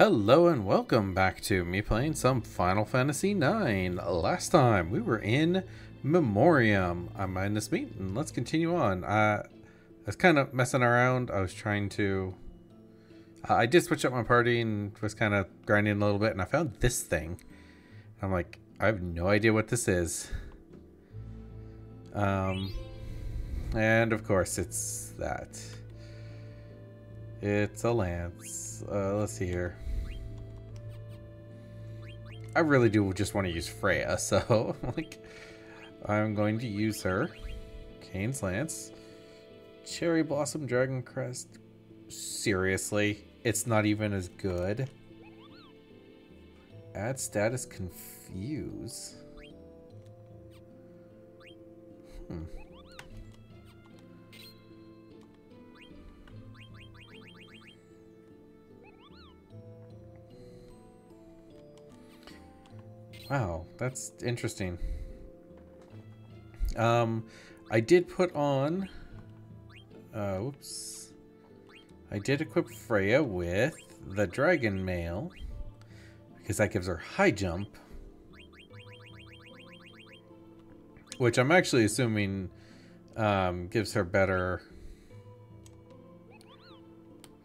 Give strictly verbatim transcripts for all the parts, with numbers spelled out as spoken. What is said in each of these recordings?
Hello and welcome back to me playing some Final Fantasy nine. Last time we were in Memoriam. I'm MindlessMeat and let's continue on. Uh, I was kind of messing around. I was trying to... Uh, I did switch up my party and was kind of grinding a little bit and I found this thing. I'm like, I have no idea what this is. Um, and of course it's that. It's a lance. Uh, let's see here. I really do just want to use Freya, so like I'm going to use her. Kane's Lance. Cherry Blossom Dragon Crest. Seriously, it's not even as good. Add status confuse. Hmm. Wow, that's interesting. Um, I did put on, uh, oops. I did equip Freya with the Dragon Mail because that gives her high jump, which I'm actually assuming, um, gives her better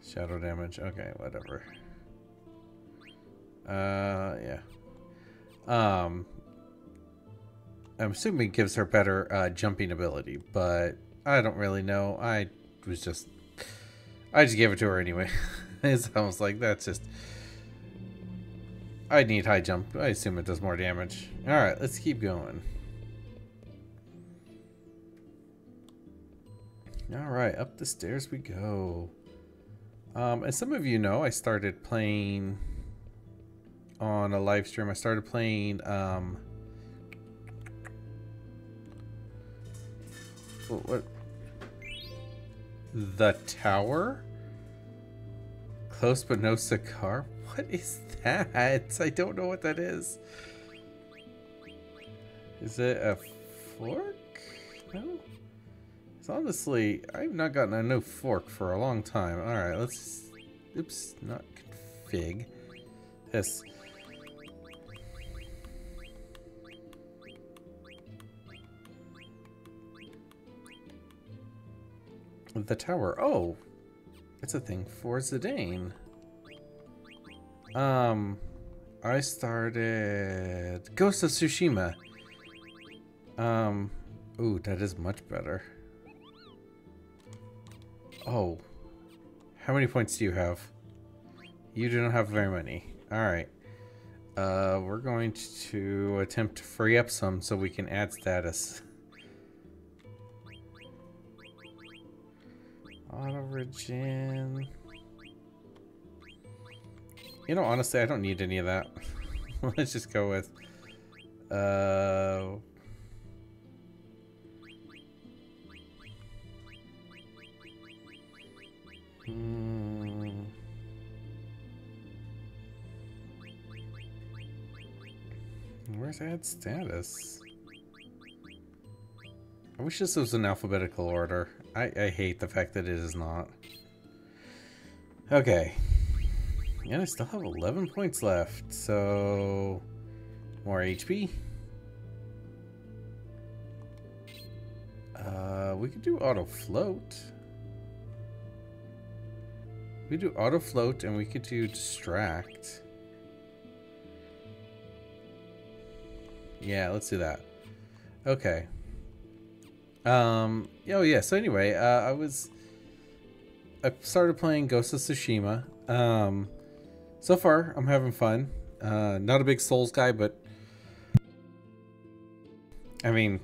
shadow damage. Okay, whatever. Uh, yeah. Um, I'm assuming it gives her better uh, jumping ability, but I don't really know. I was just, I just gave it to her anyway. It's almost like that's just, I need high jump. I assume it does more damage. All right, let's keep going. All right, up the stairs we go. Um, as some of you know, I started playing... on a live stream, I started playing um what, what the tower close but no cigar. What is that? I don't know what that is. Is it a fork? No, it's honestly I've not gotten a new fork for a long time. All right, let's oops, not config this. The tower. Oh, it's a thing for Zidane. Um, I started Ghost of Tsushima. Um, ooh, that is much better. Oh, how many points do you have? You do not have very many. All right. Uh, we're going to attempt to free up some so we can add status. Auto regen. You know, honestly, I don't need any of that. Let's just go with uh hmm. Where's add status? I wish this was in alphabetical order. I, I hate the fact that it is not. Okay. And I still have eleven points left, so... more H P. Uh, we could do auto float. We do auto float and we could do distract. Yeah, let's do that. Okay. Um, oh yeah, so anyway, uh, I was, I started playing Ghost of Tsushima. Um, so far, I'm having fun. Uh, not a big Souls guy, but, I mean,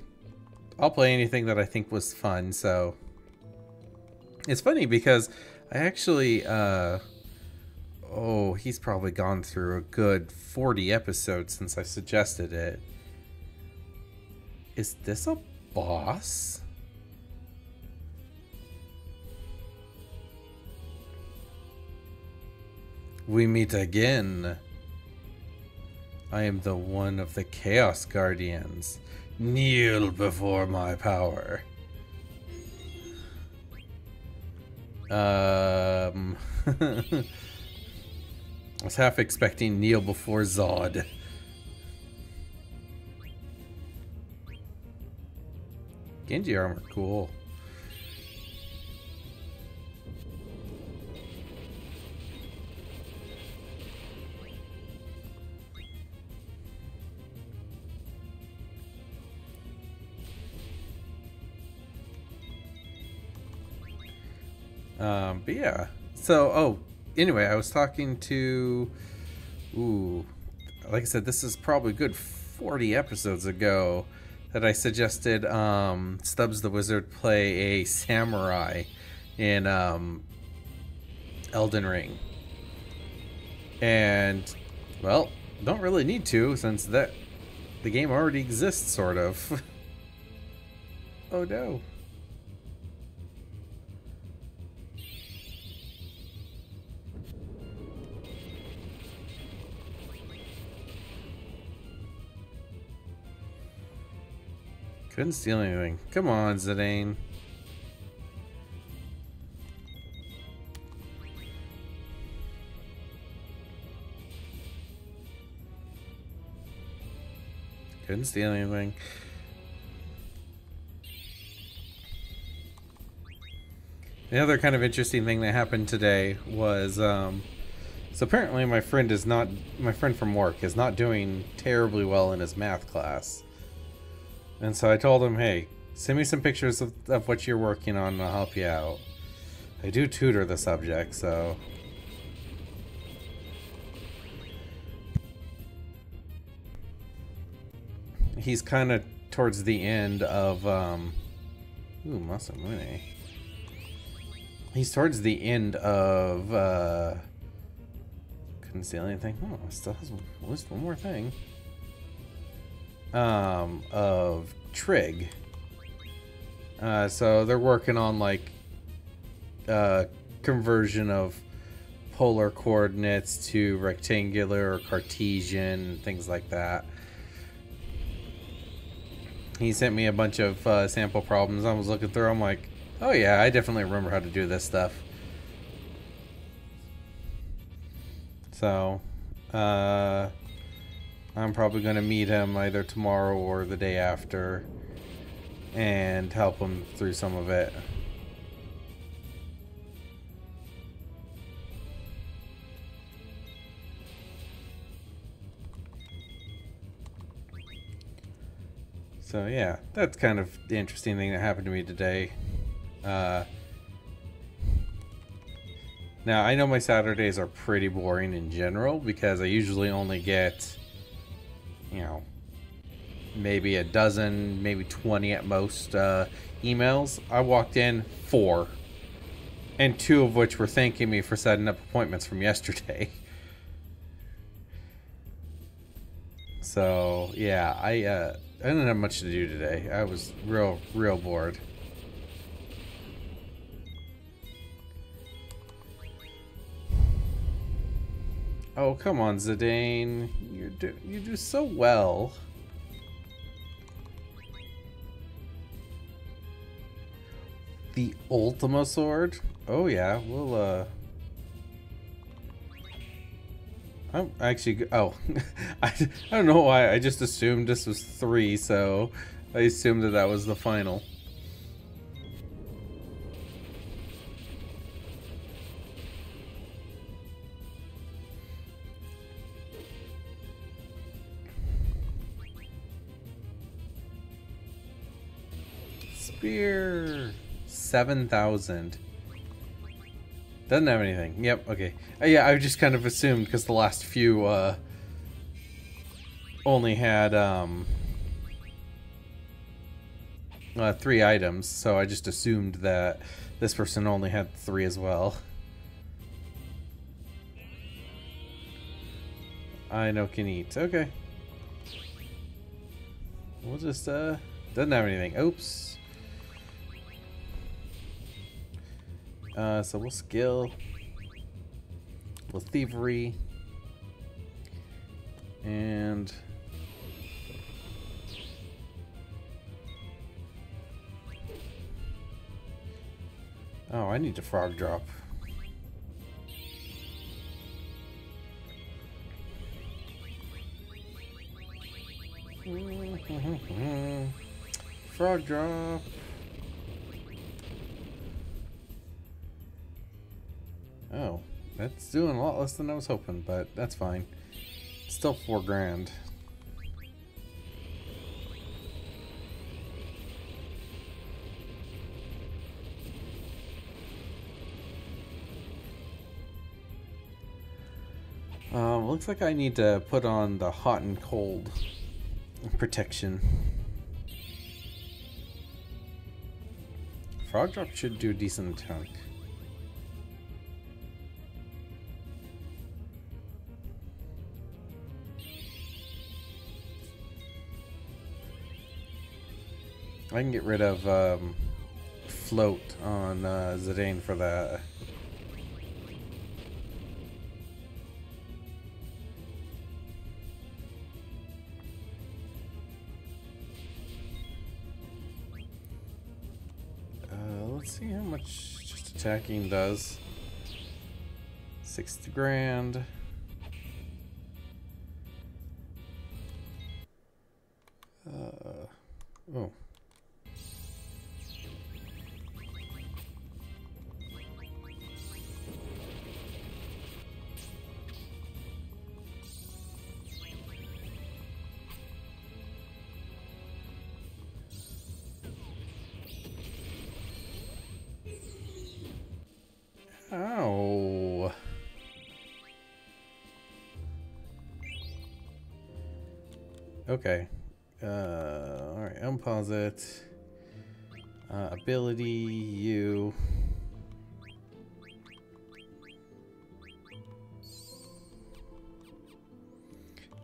I'll play anything that I think was fun, so. It's funny because I actually, uh, oh, he's probably gone through a good forty episodes since I suggested it. Is this a boss? We meet again. I am the one of the Chaos Guardians. Kneel before my power. Um. I was half expecting Neil before Zod. Genji armor, cool. Um, but yeah, so, oh, anyway, I was talking to, ooh, like I said, this is probably a good forty episodes ago that I suggested um, Stubbs the Wizard play a samurai in um, Elden Ring. And, well, don't really need to, since that the game already exists, sort of. Oh, no. Couldn't steal anything. Come on, Zidane. Couldn't steal anything. The other kind of interesting thing that happened today was, um, so apparently my friend is not, my friend from work is not doing terribly well in his math class. And so I told him, hey, send me some pictures of, of what you're working on and I'll help you out. I do tutor the subject, so... He's kind of towards the end of... Um... Ooh, Masamune. He's towards the end of... Uh... Couldn't steal anything. Oh, I still have at least one more thing. Um, of Trig. Uh, so they're working on like uh, conversion of polar coordinates to rectangular or Cartesian, things like that. He sent me a bunch of uh, sample problems. I was looking through, I'm like, oh yeah, I definitely remember how to do this stuff. So, uh... I'm probably going to meet him either tomorrow or the day after and help him through some of it. So yeah, that's kind of the interesting thing that happened to me today. Uh, now I know my Saturdays are pretty boring in general because I usually only get... you know, maybe a dozen, maybe twenty at most uh, emails. I walked in four, and two of which were thanking me for setting up appointments from yesterday. So yeah, I uh, I didn't have much to do today. I was real, real bored. Oh, come on, Zidane. You do, you do so well. The Ultima Sword? Oh, yeah, we'll, uh... I'm actually... Oh. I, I don't know why. I just assumed this was three, so... I assumed that that was the final. seven thousand. Doesn't have anything. Yep, okay. Uh, yeah, I just kind of assumed because the last few uh, only had um, uh, three items, so I just assumed that this person only had three as well. I know can eat. Okay. We'll just, uh, doesn't have anything. Oops. Uh, so we'll skill, we'll thievery, and oh, I need to frog drop. Frog drop. Oh, that's doing a lot less than I was hoping, but that's fine. It's still four grand. Um, looks like I need to put on the hot and cold protection. Frog drop should do a decent attack. I can get rid of um, float on uh, Zidane for that. See how much just attacking does. Sixty grand. Uh oh. Okay, uh, alright, unpause it, uh, ability, you,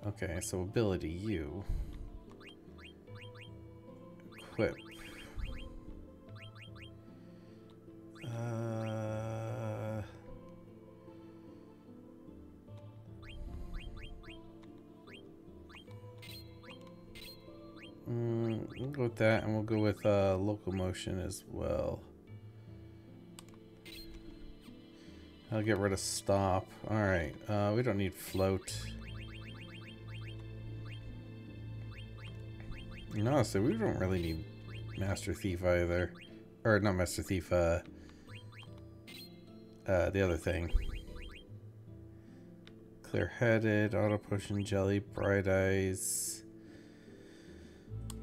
okay, so ability, you, equip, uh, Mm, we'll go with that, and we'll go with uh, locomotion as well. I'll get rid of stop. Alright, uh, we don't need float. No, so we don't really need Master Thief either. Or, not Master Thief, uh, uh, the other thing. Clear Headed, Auto Potion, Jelly, Bright Eyes.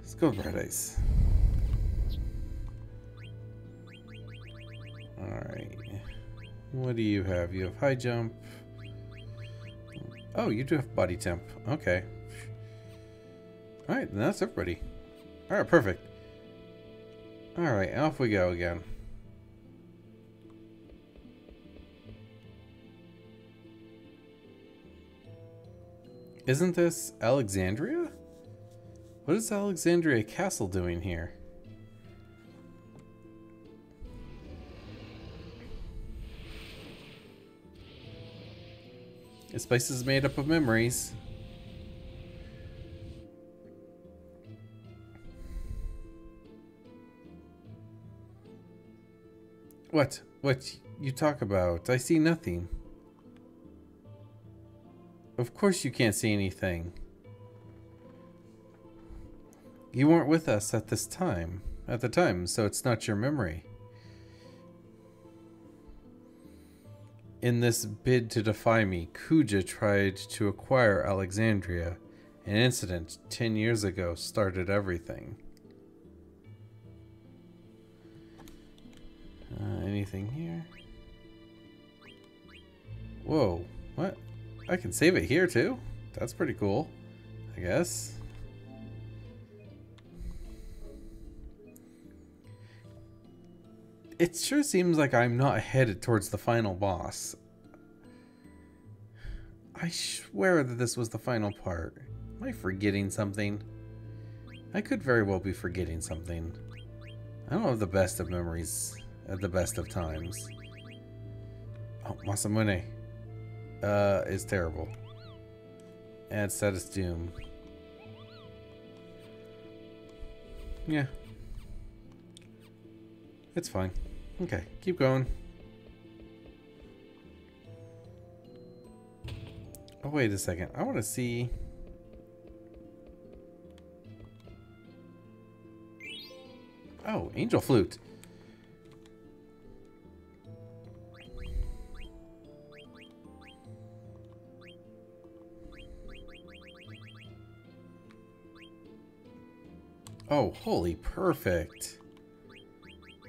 Let's go with Bright Eyes. Alright. What do you have? You have High Jump. Oh, you do have Body Temp. Okay. Alright, then that's everybody. Alright, perfect. Alright, off we go again. Isn't this Alexandria? What is Alexandria Castle doing here? This place is made up of memories. What? What you talk about? I see nothing. Of course you can't see anything. You weren't with us at this time, at the time, so it's not your memory. In this bid to defy me, Kuja tried to acquire Alexandria. An incident ten years ago started everything. Uh, anything here? Whoa, what? I can save it here too? That's pretty cool, I guess. It sure seems like I'm not headed towards the final boss. I swear that this was the final part. Am I forgetting something? I could very well be forgetting something. I don't have the best of memories at the best of times. Oh, Masamune uh, is terrible. And status doom. Yeah. It's fine. Okay, keep going. Oh, wait a second. I want to see... Oh, Angel Flute. Oh, holy perfect.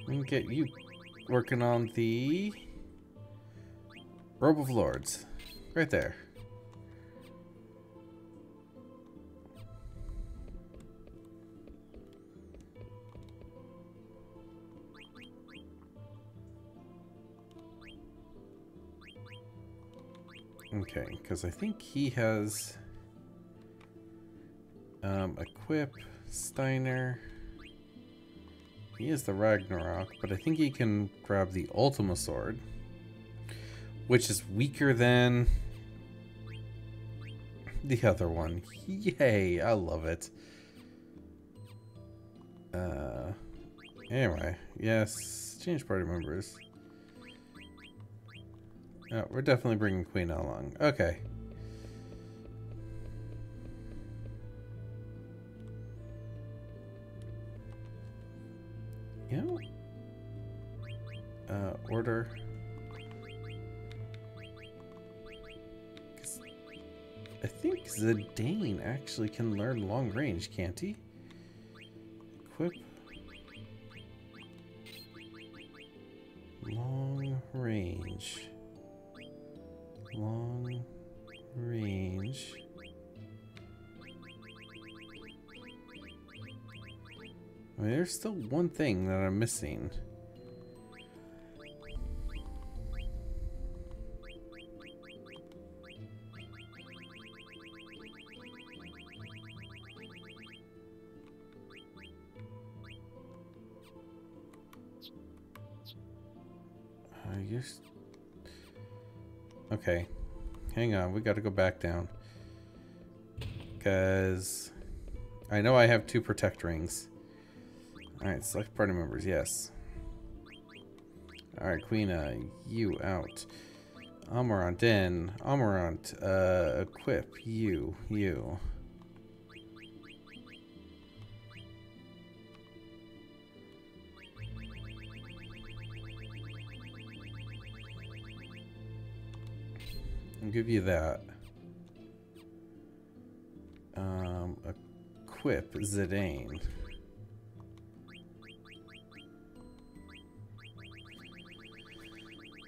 We can get you working on the Robe of Lords. Right there. Okay, because I think he has um, equip Steiner. He is the Ragnarok, but I think he can grab the Ultima Sword, which is weaker than the other one. Yay, I love it. Uh, anyway, yes, change party members. Oh, we're definitely bringing Queen along. Okay. Yeah. Uh, order. I think Zidane actually can learn long range, can't he? Equip. Long range. Long range. I mean, there's still one thing that I'm missing. I guess. Okay, hang on, we gotta go back down. Because I know I have two protect rings. Alright, select party members, yes. Alright, Queena, you out. Amarant in. Amarant, uh, equip you, you. I'll give you that. Um, equip Zidane.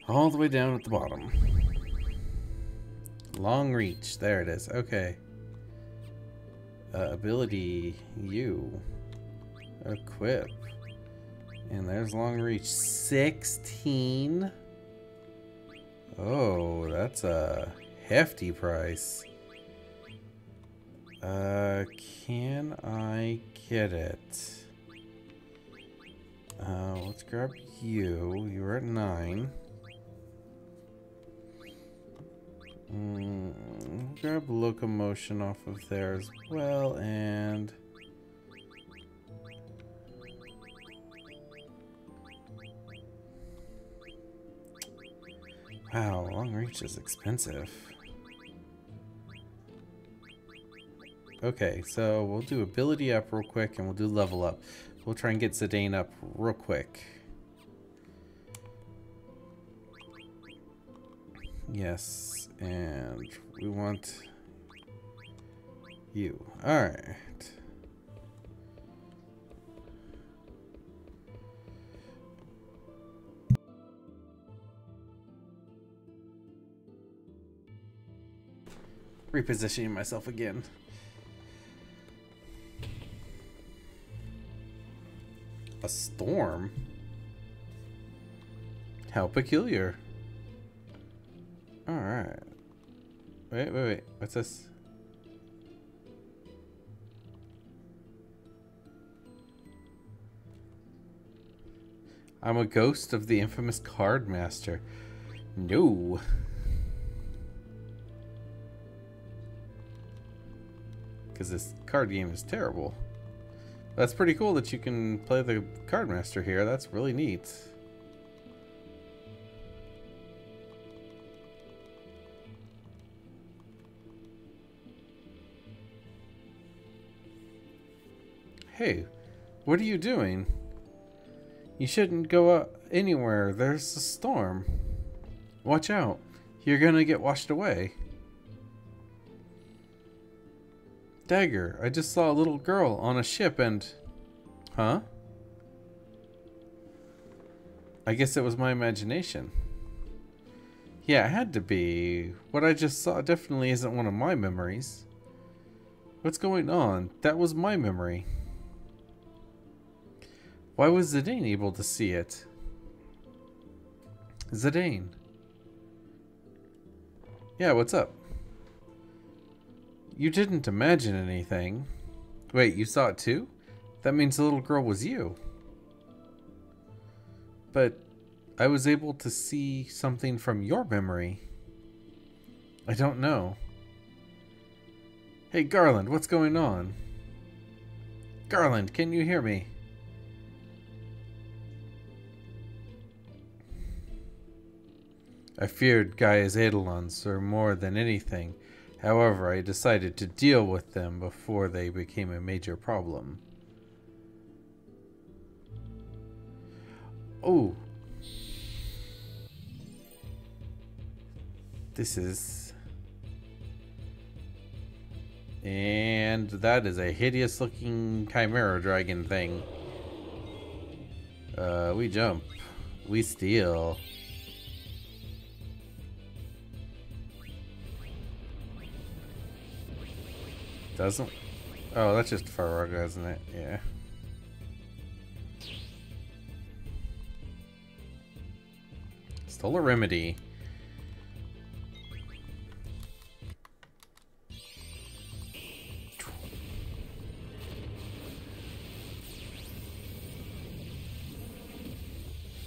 All the way down at the bottom. Long reach. There it is. Okay. Uh, ability. You. Equip. And there's long reach. sixteen. Oh, that's a hefty price. Uh, can I get it? Uh, let's grab you. You're at nine. Mm, grab locomotion off of there as well, and wow, long reach is expensive. Okay, so we'll do ability up real quick, and we'll do level up. We'll try and get Zidane up real quick. Yes. And we want you. Alright. Repositioning myself again. A storm? How peculiar. Alright. Wait, wait, wait. What's this? I'm a ghost of the infamous card master. No. Because this card game is terrible. That's pretty cool that you can play the card master here. That's really neat. Hey, what are you doing? You shouldn't go out anywhere. There's a storm. Watch out. You're gonna get washed away. Dagger, I just saw a little girl on a ship and... Huh? I guess it was my imagination. Yeah, it had to be. What I just saw definitely isn't one of my memories. What's going on? That was my memory. Why was Zidane able to see it? Zidane. Yeah, what's up? You didn't imagine anything. Wait, you saw it too? That means the little girl was you. But I was able to see something from your memory. I don't know. Hey, Garland, what's going on? Garland, can you hear me? I feared Gaia's Adelons or more than anything. However, I decided to deal with them before they became a major problem. Oh. This is... And that is a hideous looking chimera dragon thing. Uh, we jump. We steal. Doesn't... Oh, that's just Faraga, isn't it? Yeah. Stole a remedy.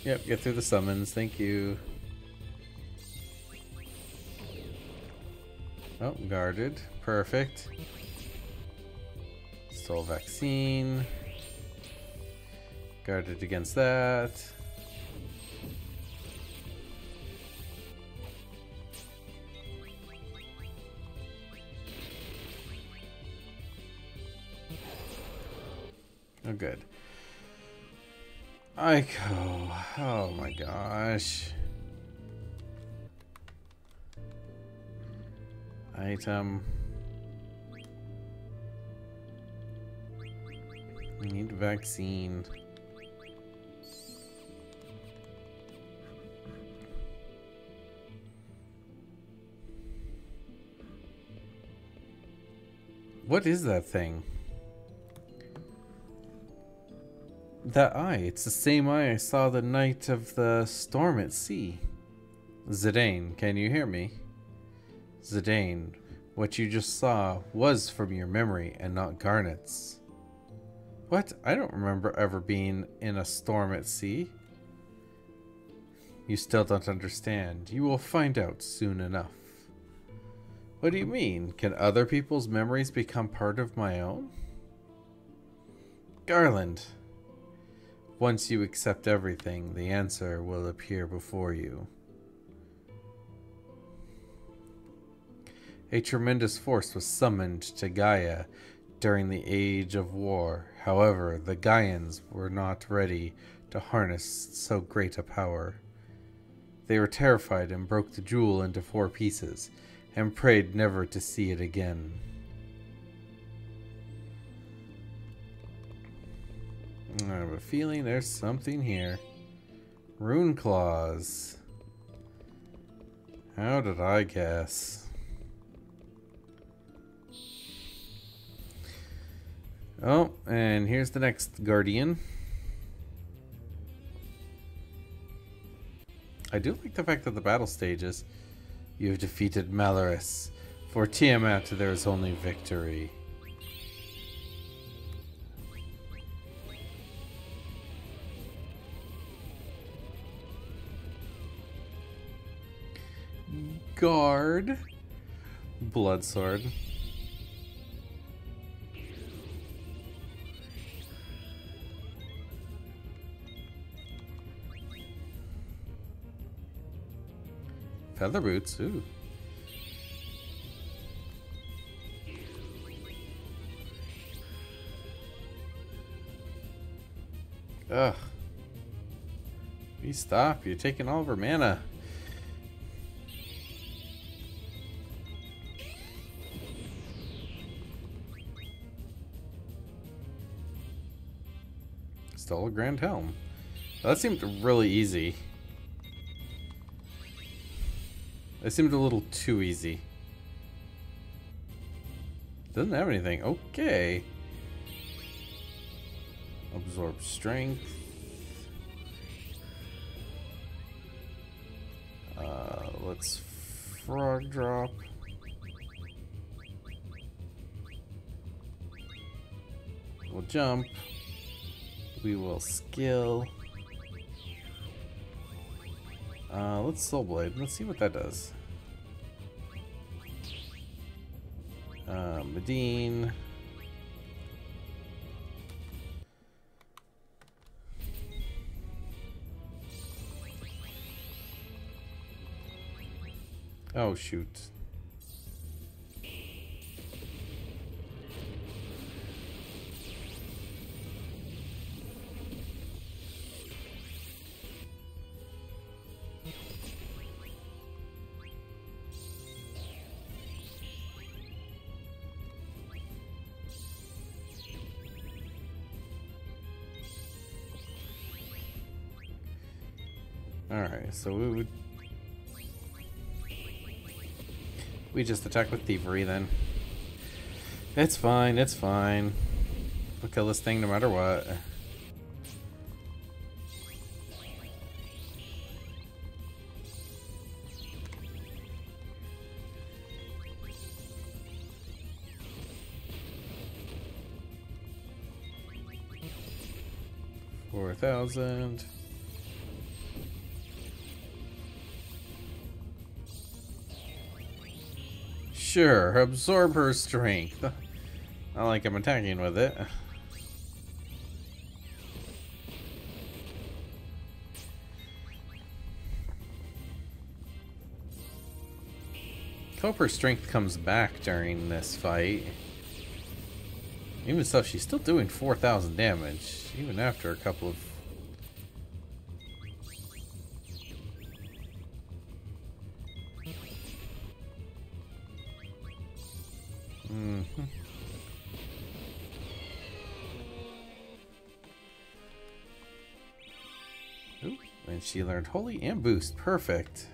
Yep, get through the summons. Thank you. Oh, guarded. Perfect. Stole vaccine. Guarded against that. Oh, good. Ico. Oh my gosh. Item. We need vaccine. What is that thing? That eye. It's the same eye I saw the night of the storm at sea. Zidane, can you hear me? Zidane, what you just saw was from your memory and not Garnet's. What? I don't remember ever being in a storm at sea. You still don't understand. You will find out soon enough. What do you mean? Can other people's memories become part of my own? Garland. Once you accept everything, the answer will appear before you. A tremendous force was summoned to Gaia during the Age of War. However, the Gaians were not ready to harness so great a power. They were terrified and broke the jewel into four pieces, and prayed never to see it again. I have a feeling there's something here. Rune Claws. How did I guess? Oh, and here's the next guardian. I do like the fact that the battle stages. You've defeated Malaris. For Tiamat, there is only victory. Guard. Bloodsword. Feather boots, ooh. Ugh. Please stop. You're taking all of her mana. Stole a Grand Helm. That seemed really easy. That seemed a little too easy. Doesn't have anything. Okay. Absorb strength. Uh, let's frog drop. We'll jump. We will skill. Uh, let's Soul Blade. Let's see what that does. Uh, Medine. Oh, shoot. Alright, so we would... We just attack with Thievery then. It's fine, it's fine. We'll kill this thing no matter what. four thousand. Sure, absorb her strength. Not like I'm attacking with it. Hope her strength comes back during this fight. Even so, she's still doing four thousand damage, even after a couple of... She learned Holy and Boost. Perfect.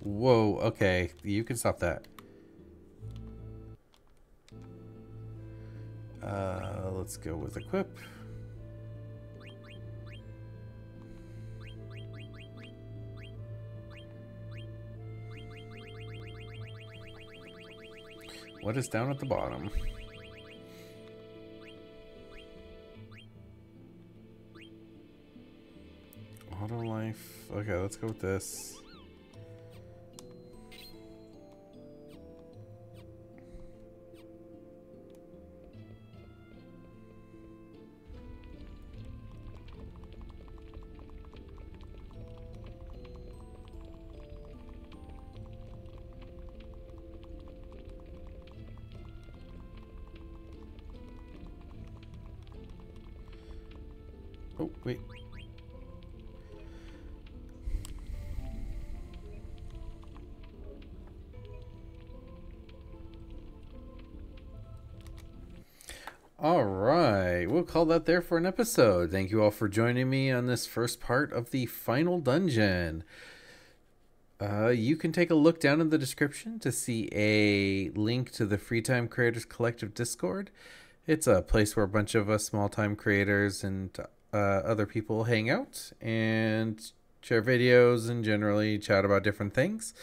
Whoa, okay. You can stop that. Uh, let's go with Equip. What is down at the bottom? Auto life. Okay, let's go with this. Oh, wait. Alright, we'll call that there for an episode. Thank you all for joining me on this first part of the final dungeon. Uh, you can take a look down in the description to see a link to the Free Time Creators Collective Discord. It's a place where a bunch of us small-time creators and uh, other people hang out and share videos and generally chat about different things.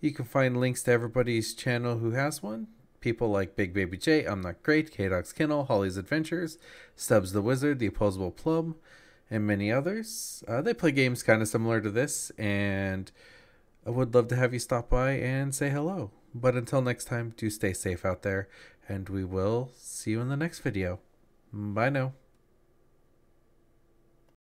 You can find links to everybody's channel who has one. People like Big Baby J, I'm Not Great, Kdogskennel, Holly's Adventures, Stubbs the Wizard, The Opposable Plum, and many others. Uh, they play games kind of similar to this, and I would love to have you stop by and say hello. But until next time, do stay safe out there, and we will see you in the next video. Bye now.